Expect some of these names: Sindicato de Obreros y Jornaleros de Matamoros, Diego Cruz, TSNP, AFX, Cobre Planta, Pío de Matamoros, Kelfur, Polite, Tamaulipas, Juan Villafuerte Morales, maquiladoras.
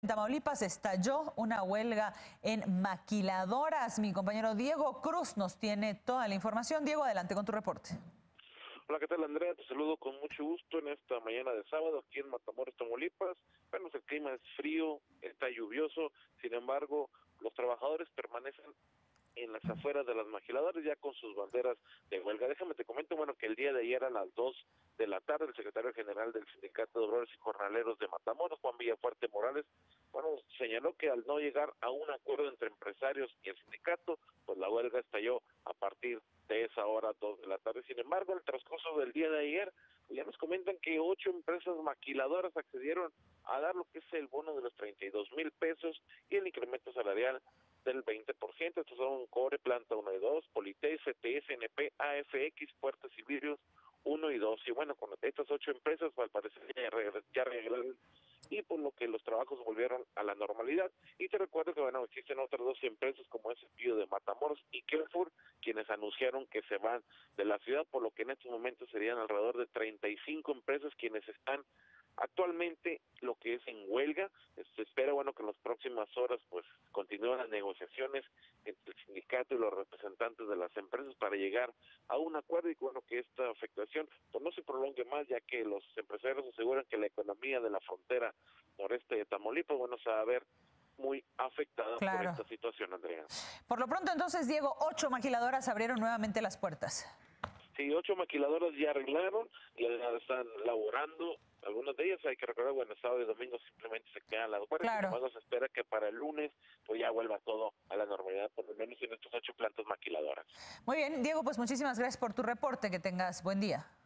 En Tamaulipas estalló una huelga en maquiladoras. Mi compañero Diego Cruz nos tiene toda la información. Diego, adelante con tu reporte. Hola, ¿qué tal, Andrea? Te saludo con mucho gusto en esta mañana de sábado aquí en Matamoros, Tamaulipas. Bueno, el clima es frío, está lluvioso, sin embargo, los trabajadores permanecen en las afueras de las maquiladoras ya con sus banderas de huelga. Déjame te comento, bueno, que el día de ayer a las 2 de la tarde, el secretario general del Sindicato de Obreros y Jornaleros de Matamoros, Juan Villafuerte Morales, bueno, señaló que al no llegar a un acuerdo entre empresarios y el sindicato, pues la huelga estalló a partir de esa hora, 2 de la tarde. Sin embargo, en el transcurso del día de ayer, ya nos comentan que 8 empresas maquiladoras accedieron a dar lo que es el bono de los 32,000 pesos y el incremento salarial del 20%. Estos son Cobre Planta 1 y 2, Polite, TSNP, AFX, Puertas y Vidrios 1 y 2. Y bueno, con estas 8 empresas, al parecer, ya regresaron, y por lo que los trabajos volvieron a la normalidad. Y te recuerdo que, bueno, existen otras 2 empresas como es Pío de Matamoros y Kelfur, quienes anunciaron que se van de la ciudad, por lo que en estos momentos serían alrededor de 35 empresas quienes están actualmente lo que es en huelga. Se espera, bueno, que en las próximas horas pues continúen las negociaciones entre el sindicato y los representantes de las empresas para llegar a un acuerdo y, bueno, que esta afectación pues no se prolongue más, ya que los empresarios aseguran que la economía de la frontera noreste de Tamaulipas, bueno, se va a ver muy afectada, claro, por esta situación, Andrea. Por lo pronto, entonces, Diego, 8 maquiladoras abrieron nuevamente las puertas. Sí, 8 maquiladoras ya arreglaron, ya están laborando. Algunas de ellas, hay que recordar, bueno, sábado y domingo simplemente se quedan las guardias, claro, y además se espera que para el lunes pues ya vuelva todo a la normalidad, por lo menos en estos 8 plantas maquiladoras. Muy bien, Diego, pues muchísimas gracias por tu reporte, que tengas buen día.